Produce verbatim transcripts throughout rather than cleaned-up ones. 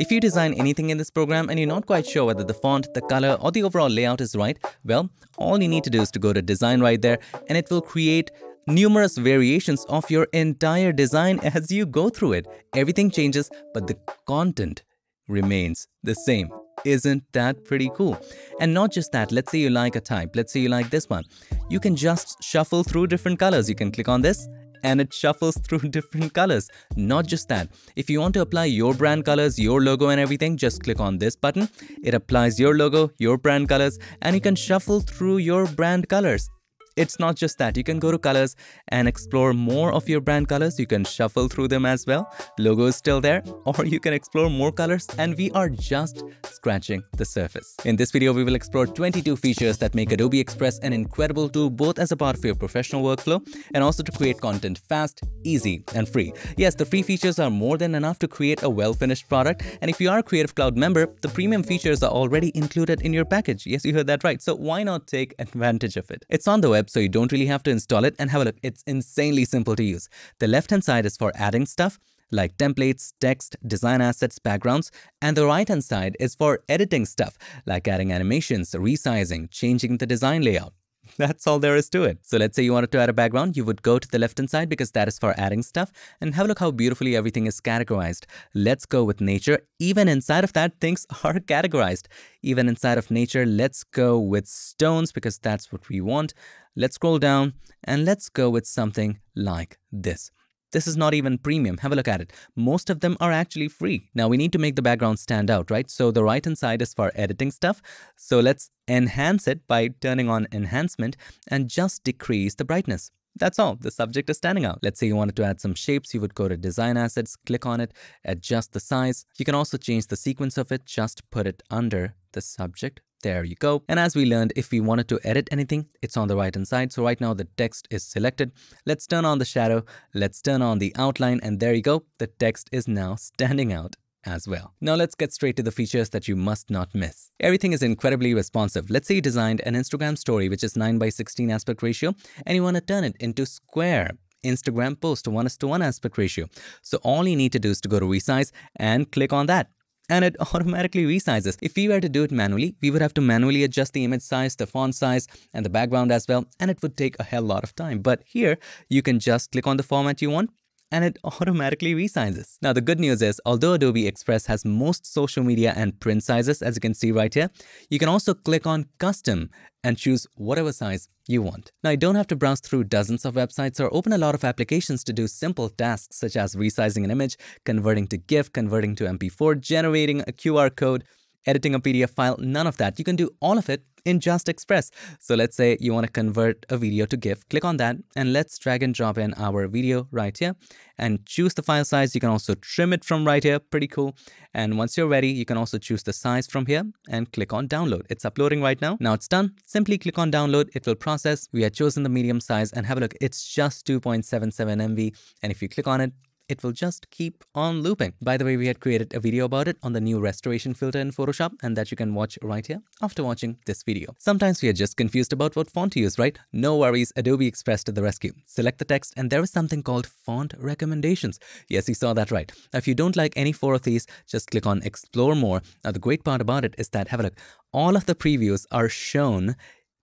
If you design anything in this program and you're not quite sure whether the font, the color, or the overall layout is right, well, all you need to do is to go to design right there, and it will create numerous variations of your entire design as you go through it. Everything changes, but the content remains the same. Isn't that pretty cool? And not just that, let's say you like a type, let's say you like this one. You can just shuffle through different colors. You can click on this and it shuffles through different colors. Not just that, if you want to apply your brand colors, your logo and everything, just click on this button. It applies your logo, your brand colors, and you can shuffle through your brand colors. It's not just that, you can go to colors and explore more of your brand colors. You can shuffle through them as well. Logo is still there, or you can explore more colors, and we are just scratching the surface. In this video, we will explore twenty-two features that make Adobe Express an incredible tool, both as a part of your professional workflow and also to create content fast, easy, and free. Yes, the free features are more than enough to create a well-finished product. And if you are a Creative Cloud member, the premium features are already included in your package. Yes, you heard that right. So why not take advantage of it? It's on the web, so you don't really have to install it. And have a look, it's insanely simple to use. The left-hand side is for adding stuff like templates, text, design assets, backgrounds, and the right-hand side is for editing stuff like adding animations, resizing, changing the design layout. That's all there is to it. So let's say you wanted to add a background, you would go to the left-hand side because that is for adding stuff, and have a look how beautifully everything is categorized. Let's go with nature. Even inside of that, things are categorized. Even inside of nature, let's go with stones because that's what we want. Let's scroll down and let's go with something like this. This is not even premium. Have a look at it. Most of them are actually free. Now we need to make the background stand out, right? So the right-hand side is for editing stuff. So let's enhance it by turning on enhancement and just decrease the brightness. That's all. The subject is standing out. Let's say you wanted to add some shapes. You would go to design assets, click on it, adjust the size. You can also change the sequence of it. Just put it under the subject. There you go. And as we learned, if we wanted to edit anything, it's on the right hand side. So right now the text is selected. Let's turn on the shadow. Let's turn on the outline. And there you go. The text is now standing out as well. Now let's get straight to the features that you must not miss. Everything is incredibly responsive. Let's say you designed an Instagram story, which is nine by sixteen aspect ratio, and you want to turn it into square. Instagram post to one is to one aspect ratio. So all you need to do is to go to resize and click on that. And it automatically resizes. If we were to do it manually, we would have to manually adjust the image size, the font size, and the background as well, and it would take a hell lot of time. But here, you can just click on the format you want, and it automatically resizes. Now, the good news is, although Adobe Express has most social media and print sizes, as you can see right here, you can also click on Custom and choose whatever size you want. Now, you don't have to browse through dozens of websites or open a lot of applications to do simple tasks such as resizing an image, converting to GIF, converting to M P four, generating a Q R code, editing a P D F file, none of that. You can do all of it in just Express. So let's say you want to convert a video to GIF, click on that, and let's drag and drop in our video right here and choose the file size. You can also trim it from right here, pretty cool. And once you're ready, you can also choose the size from here and click on download. It's uploading right now. Now it's done. Simply click on download. It will process. We had chosen the medium size and have a look. It's just two point seven seven M B. And if you click on it, it will just keep on looping. By the way, we had created a video about it on the new restoration filter in Photoshop, and that you can watch right here after watching this video. Sometimes we are just confused about what font to use, right? No worries, Adobe Express to the rescue. Select the text, and there is something called font recommendations. Yes, you saw that right. Now, if you don't like any four of these, just click on explore more. Now, the great part about it is that, have a look, all of the previews are shown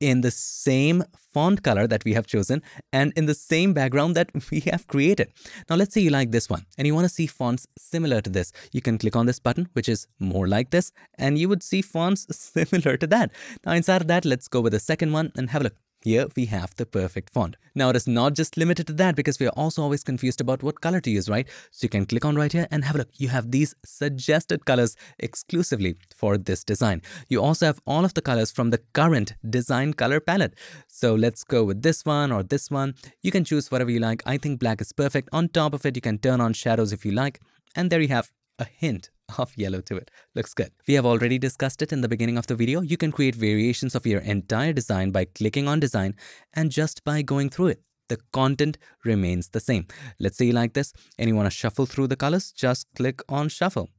in the same font color that we have chosen and in the same background that we have created. Now, let's say you like this one and you want to see fonts similar to this. You can click on this button, which is more like this, and you would see fonts similar to that. Now, inside of that, let's go with the second one and have a look. Here we have the perfect font. Now, it is not just limited to that because we are also always confused about what color to use, right? So you can click on right here and have a look. You have these suggested colors exclusively for this design. You also have all of the colors from the current design color palette. So let's go with this one or this one. You can choose whatever you like. I think black is perfect. On top of it, you can turn on shadows if you like. And there you have a hint of yellow to it. Looks good. We have already discussed it in the beginning of the video. You can create variations of your entire design by clicking on design and just by going through it. the content remains the same. Let's say you like this and you want to shuffle through the colors, just click on shuffle.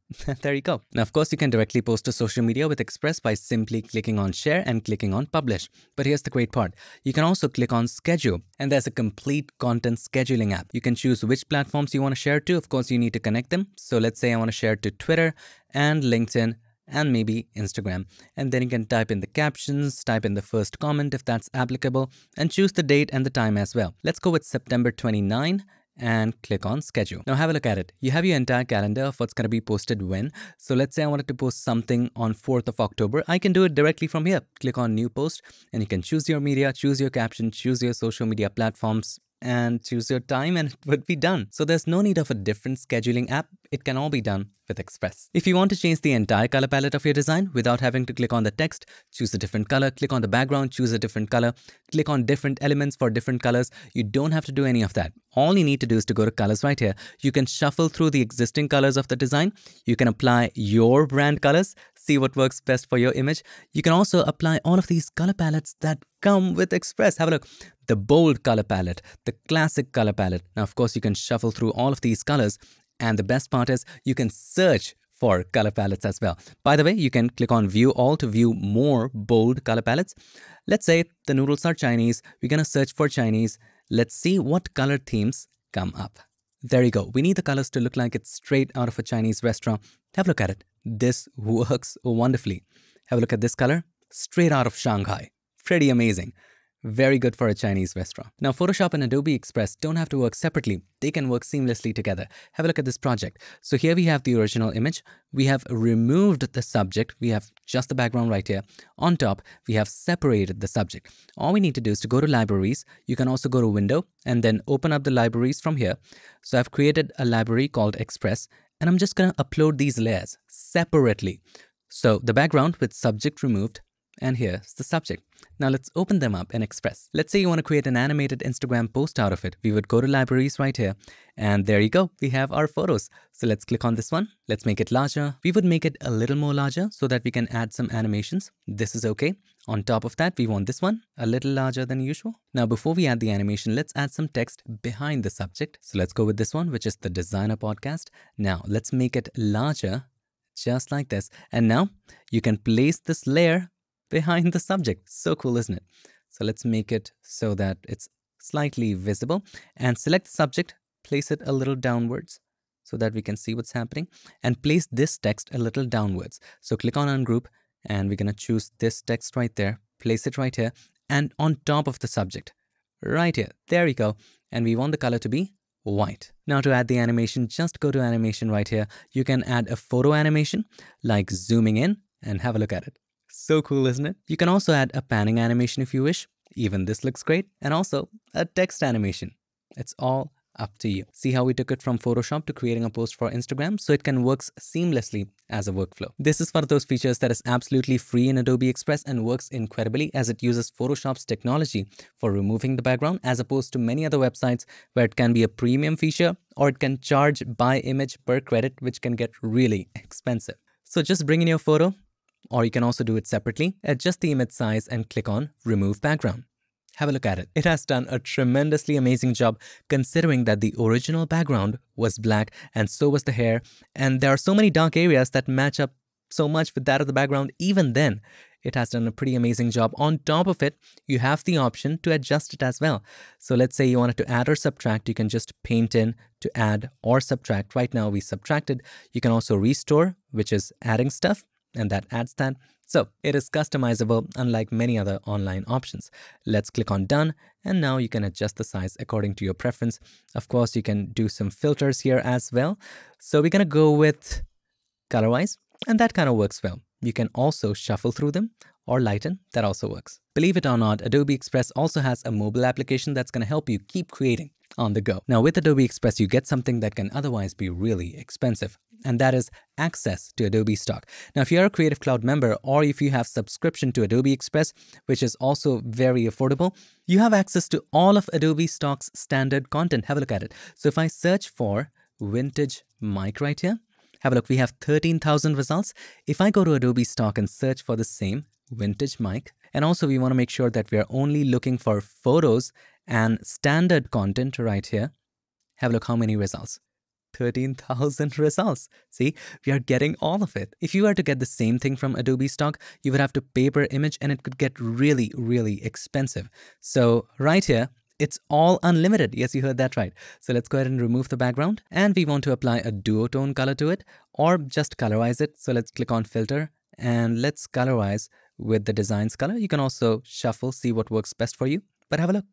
There you go. Now, of course, you can directly post to social media with Express by simply clicking on share and clicking on publish. But here's the great part. You can also click on schedule, and there's a complete content scheduling app. You can choose which platforms you want to share to. Of course, you need to connect them. So let's say I want to share to Twitter and LinkedIn and maybe Instagram. And then you can type in the captions, type in the first comment if that's applicable, and choose the date and the time as well. Let's go with September twenty-ninth and click on schedule. Now have a look at it. You have your entire calendar of what's going to be posted when. So let's say I wanted to post something on fourth of October. I can do it directly from here. Click on new post and you can choose your media, choose your caption, choose your social media platforms, and choose your time, and it would be done. So there's no need of a different scheduling app. It can all be done with Express. If you want to change the entire color palette of your design without having to click on the text, choose a different color, click on the background, choose a different color, click on different elements for different colors, you don't have to do any of that. All you need to do is to go to colors right here. You can shuffle through the existing colors of the design. You can apply your brand colors, see what works best for your image. You can also apply all of these color palettes that come with Express. Have a look. The bold color palette, the classic color palette. Now, of course, you can shuffle through all of these colors. And the best part is you can search for color palettes as well. By the way, you can click on view all to view more bold color palettes. Let's say the noodles are Chinese. We're going to search for Chinese. Let's see what color themes come up. There you go. We need the colors to look like it's straight out of a Chinese restaurant. Have a look at it. This works wonderfully. Have a look at this color. Straight out of Shanghai. Pretty amazing. Very good for a Chinese restaurant. Now, Photoshop and Adobe Express don't have to work separately. They can work seamlessly together. Have a look at this project. So here we have the original image. We have removed the subject. We have just the background right here. On top, we have separated the subject. All we need to do is to go to libraries. You can also go to window and then open up the libraries from here. So I've created a library called Express, and I'm just going to upload these layers separately. So the background with subject removed, and here's the subject. Now let's open them up in Express. Let's say you want to create an animated Instagram post out of it. We would go to libraries right here. And there you go. We have our photos. So let's click on this one. Let's make it larger. We would make it a little more larger so that we can add some animations. This is okay. On top of that, we want this one a little larger than usual. Now, before we add the animation, let's add some text behind the subject. So let's go with this one, which is the Designer Podcast. Now let's make it larger, just like this. And now you can place this layer behind the subject. So cool, isn't it? So let's make it so that it's slightly visible and select the subject, place it a little downwards so that we can see what's happening, and place this text a little downwards. So click on ungroup and we're going to choose this text right there, place it right here and on top of the subject right here. There you go. And we want the color to be white. Now to add the animation, just go to animation right here. You can add a photo animation like zooming in and have a look at it. So cool, isn't it? You can also add a panning animation if you wish. Even this looks great. And also a text animation. It's all up to you. See how we took it from Photoshop to creating a post for Instagram, so it can work seamlessly as a workflow. This is one of those features that is absolutely free in Adobe Express and works incredibly as it uses Photoshop's technology for removing the background as opposed to many other websites where it can be a premium feature or it can charge by image per credit, which can get really expensive. So just bring in your photo, or you can also do it separately. Adjust the image size and click on Remove Background. Have a look at it. It has done a tremendously amazing job considering that the original background was black and so was the hair. And there are so many dark areas that match up so much with that of the background. Even then, it has done a pretty amazing job. On top of it, you have the option to adjust it as well. So let's say you wanted to add or subtract. You can just paint in to add or subtract. Right now we subtracted. You can also restore, which is adding stuff, and that adds that. So it is customizable, unlike many other online options. Let's click on done. And now you can adjust the size according to your preference. Of course, you can do some filters here as well. So we're going to go with color-wise, and that kind of works well. You can also shuffle through them or lighten. That also works. Believe it or not, Adobe Express also has a mobile application that's going to help you keep creating on the go. Now with Adobe Express, you get something that can otherwise be really expensive, and that is access to Adobe Stock. Now, if you're a Creative Cloud member or if you have subscription to Adobe Express, which is also very affordable, you have access to all of Adobe Stock's standard content. Have a look at it. So if I search for vintage mic right here, have a look, we have thirteen thousand results. If I go to Adobe Stock and search for the same vintage mic, and also we want to make sure that we are only looking for photos and standard content right here. Have a look how many results. thirteen thousand results. See, we are getting all of it. If you were to get the same thing from Adobe Stock, you would have to paper image and it could get really, really expensive. So right here, it's all unlimited. Yes, you heard that right. So let's go ahead and remove the background, and we want to apply a duotone color to it or just colorize it. So let's click on filter and let's colorize with the design's color. You can also shuffle, see what works best for you, but have a look.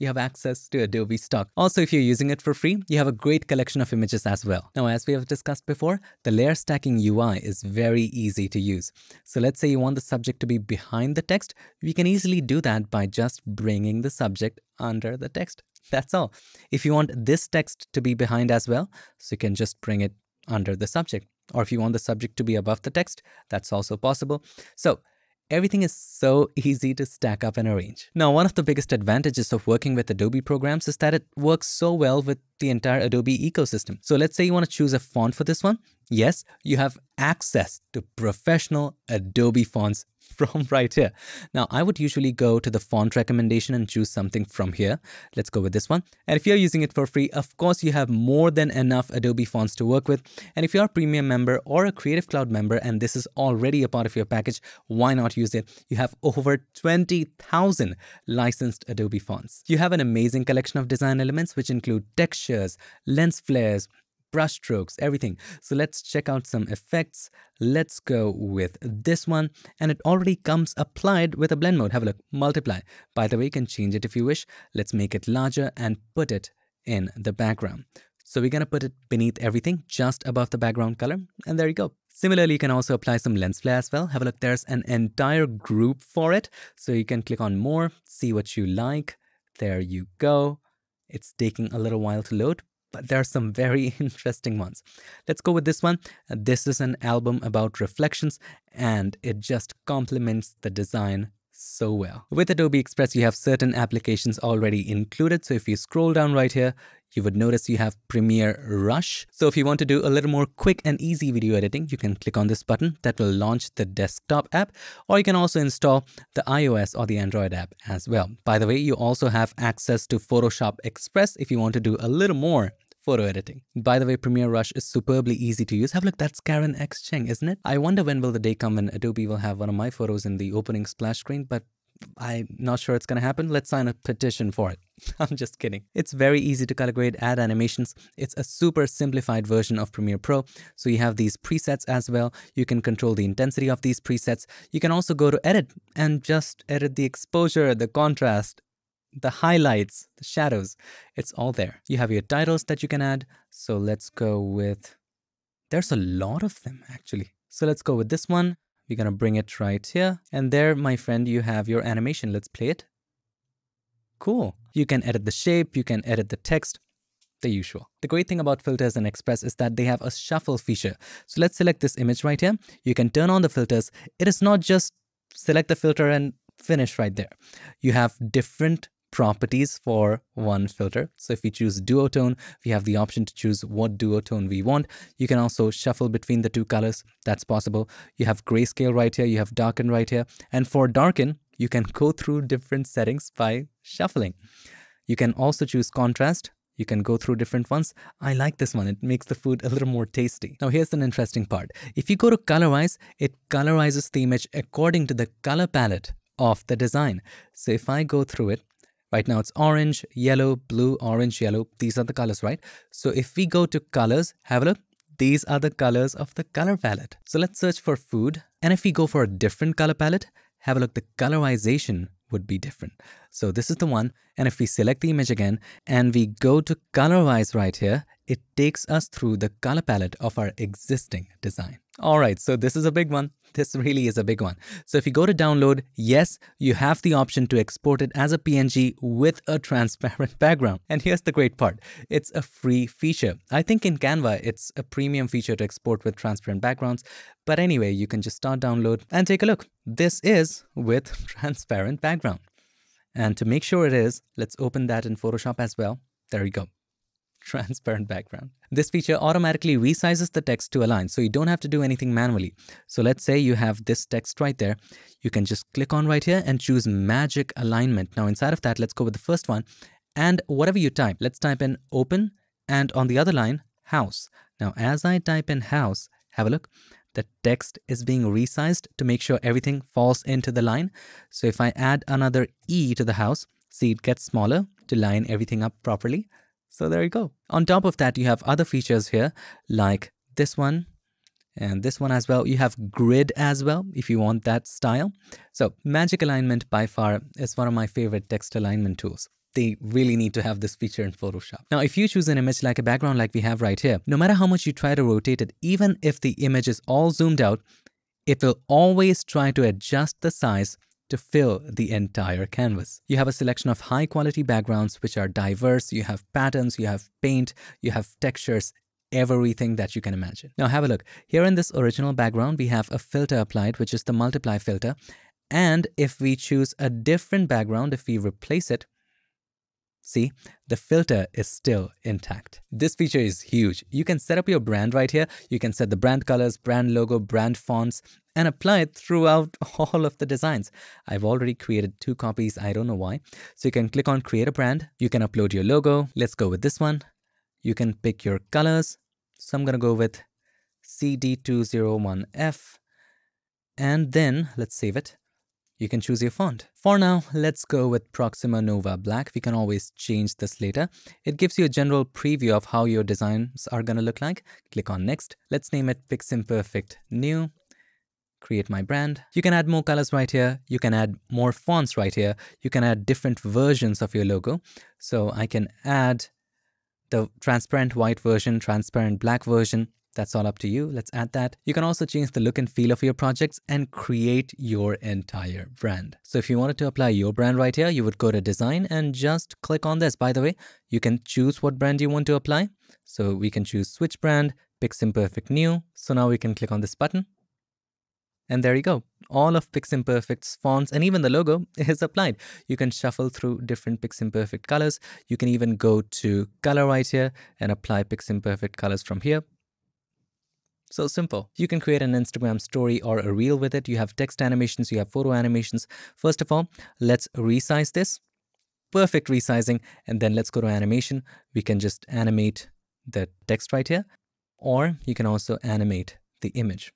You have access to Adobe Stock. Also, if you're using it for free, you have a great collection of images as well. Now, as we have discussed before, the layer stacking U I is very easy to use. So let's say you want the subject to be behind the text. We can easily do that by just bringing the subject under the text. That's all. If you want this text to be behind as well, so you can just bring it under the subject. Or if you want the subject to be above the text, that's also possible. So everything is so easy to stack up and arrange. Now, one of the biggest advantages of working with Adobe programs is that it works so well with the entire Adobe ecosystem. So let's say you want to choose a font for this one. Yes, you have access to professional Adobe fonts from right here. Now, I would usually go to the font recommendation and choose something from here. Let's go with this one. And if you're using it for free, of course, you have more than enough Adobe fonts to work with. And if you're a Premium member or a Creative Cloud member, and this is already a part of your package, why not use it? You have over twenty thousand licensed Adobe fonts. You have an amazing collection of design elements, which include textures, lens flares, brush strokes, everything. So let's check out some effects. Let's go with this one. And it already comes applied with a blend mode. Have a look, multiply. By the way, you can change it if you wish. Let's make it larger and put it in the background. So we're gonna put it beneath everything, just above the background color. And there you go. Similarly, you can also apply some lens flare as well. Have a look, there's an entire group for it. So you can click on more, see what you like. There you go. It's taking a little while to load, but there are some very interesting ones. Let's go with this one. This is an album about reflections, and it just complements the design so well. With Adobe Express, you have certain applications already included. So if you scroll down right here, you would notice you have Premiere Rush. So if you want to do a little more quick and easy video editing, you can click on this button that will launch the desktop app, or you can also install the iOS or the Android app as well. By the way, you also have access to Photoshop Express if you want to do a little more photo editing. By the way, Premiere Rush is superbly easy to use. Have a look, that's Karen X Cheng, isn't it? I wonder when will the day come when Adobe will have one of my photos in the opening splash screen, but I'm not sure it's going to happen. Let's sign a petition for it. I'm just kidding. It's very easy to color grade, add animations. It's a super simplified version of Premiere Pro. So you have these presets as well. You can control the intensity of these presets. You can also go to edit and just edit the exposure, the contrast, the highlights, the shadows, it's all there. You have your titles that you can add. So let's go with, there's a lot of them actually. So let's go with this one. We're gonna bring it right here. And there, my friend, you have your animation. Let's play it. Cool. You can edit the shape, you can edit the text, the usual. The great thing about filters in Express is that they have a shuffle feature. So let's select this image right here. You can turn on the filters. It is not just select the filter and finish right there. You have different properties for one filter. So if we choose duotone, we have the option to choose what duotone we want. You can also shuffle between the two colors. That's possible. You have grayscale right here. You have darken right here. And for darken, you can go through different settings by shuffling. You can also choose contrast. You can go through different ones. I like this one. It makes the food a little more tasty. Now here's an interesting part. If you go to colorize, it colorizes the image according to the color palette of the design. So if I go through it, right now it's orange, yellow, blue, orange, yellow. These are the colors, right? So if we go to colors, have a look. These are the colors of the color palette. So let's search for food. And if we go for a different color palette, have a look. The colorization would be different. So this is the one. And if we select the image again and we go to colorize right here, it takes us through the color palette of our existing design. All right, so this is a big one. This really is a big one. So if you go to download, yes, you have the option to export it as a P N G with a transparent background. And here's the great part. It's a free feature. I think in Canva, it's a premium feature to export with transparent backgrounds. But anyway, you can just start download and take a look. This is with transparent background. And to make sure it is, let's open that in Photoshop as well. There you go. Transparent background. This feature automatically resizes the text to align, so you don't have to do anything manually. So let's say you have this text right there. You can just click on right here and choose magic alignment. Now inside of that, let's go with the first one and whatever you type. Let's type in open and on the other line, house. Now, as I type in house, have a look. The text is being resized to make sure everything falls into the line. So if I add another E to the house, see, it gets smaller to line everything up properly. So there you go. On top of that, you have other features here like this one and this one as well. You have grid as well if you want that style. So Magic Alignment by far is one of my favorite text alignment tools. They really need to have this feature in Photoshop. Now, if you choose an image like a background like we have right here, no matter how much you try to rotate it, even if the image is all zoomed out, it will always try to adjust the size to fill the entire canvas. You have a selection of high quality backgrounds which are diverse. You have patterns, you have paint, you have textures, everything that you can imagine. Now have a look. Here in this original background, we have a filter applied, which is the multiply filter. And if we choose a different background, if we replace it, see, the filter is still intact. This feature is huge. You can set up your brand right here. You can set the brand colors, brand logo, brand fonts, and apply it throughout all of the designs. I've already created two copies. I don't know why. So you can click on create a brand. You can upload your logo. Let's go with this one. You can pick your colors. So I'm going to go with C D two oh one F. And then let's save it. You can choose your font. For now, let's go with Proxima Nova Black. We can always change this later. It gives you a general preview of how your designs are going to look like. Click on next. Let's name it Piximperfect New. Create my brand. You can add more colors right here. You can add more fonts right here. You can add different versions of your logo. So I can add the transparent white version, transparent black version. That's all up to you. Let's add that. You can also change the look and feel of your projects and create your entire brand. So if you wanted to apply your brand right here, you would go to design and just click on this. By the way, you can choose what brand you want to apply. So we can choose switch brand, Piximperfect new. So now we can click on this button. And there you go. All of Piximperfect's fonts and even the logo is applied. You can shuffle through different Piximperfect colors. You can even go to color right here and apply Piximperfect colors from here. So simple. You can create an Instagram story or a reel with it. You have text animations, you have photo animations. First of all, let's resize this. Perfect resizing. And then let's go to animation. We can just animate the text right here. Or you can also animate the image.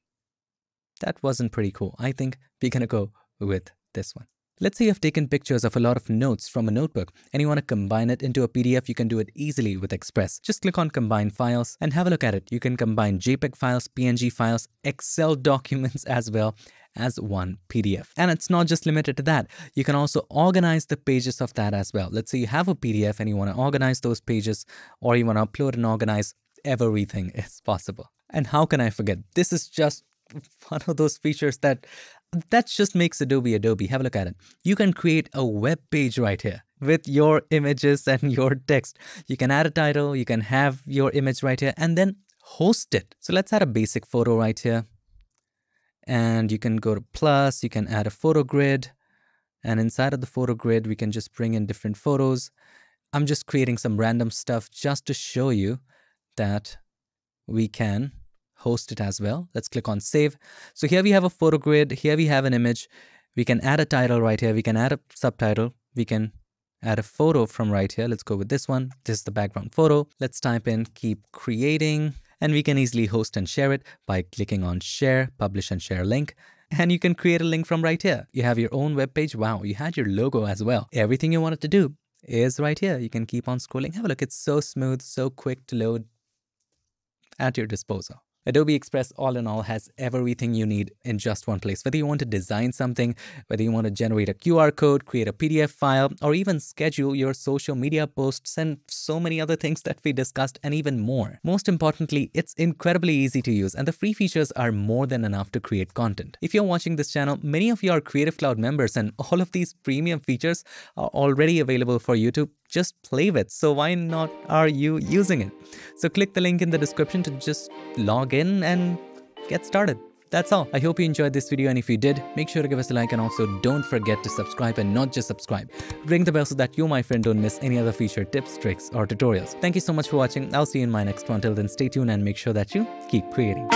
That wasn't pretty cool. I think we're going to go with this one. Let's say you've taken pictures of a lot of notes from a notebook and you want to combine it into a P D F. You can do it easily with Express. Just click on Combine Files and have a look at it. You can combine JPEG files, P N G files, Excel documents as well as one P D F. And it's not just limited to that. You can also organize the pages of that as well. Let's say you have a P D F and you want to organize those pages, or you want to upload and organize. Everything is possible. And how can I forget? This is just one of those features that that just makes Adobe Adobe. Have a look at it. You can create a web page right here with your images and your text. You can add a title, you can have your image right here and then host it. So let's add a basic photo right here. And you can go to plus, you can add a photo grid. And inside of the photo grid, we can just bring in different photos. I'm just creating some random stuff just to show you that we can host it as well. Let's click on save. So here we have a photo grid. Here we have an image. We can add a title right here. We can add a subtitle. We can add a photo from right here. Let's go with this one. This is the background photo. Let's type in keep creating and we can easily host and share it by clicking on share, publish and share link. And you can create a link from right here. You have your own web page. Wow, you had your logo as well. Everything you wanted to do is right here. You can keep on scrolling. Have a look. It's so smooth, so quick to load at your disposal. Adobe Express, all in all, has everything you need in just one place. Whether you want to design something, whether you want to generate a Q R code, create a P D F file, or even schedule your social media posts and so many other things that we discussed and even more. Most importantly, it's incredibly easy to use and the free features are more than enough to create content. If you're watching this channel, many of you are Creative Cloud members and all of these premium features are already available for you to just play with. So why not are you using it? So click the link in the description to just log in and get started. That's all. I hope you enjoyed this video, and if you did, make sure to give us a like and also don't forget to subscribe, and not just subscribe. Ring the bell so that you, my friend, don't miss any other feature tips, tricks or tutorials. Thank you so much for watching. I'll see you in my next one. Till then, stay tuned and make sure that you keep creating.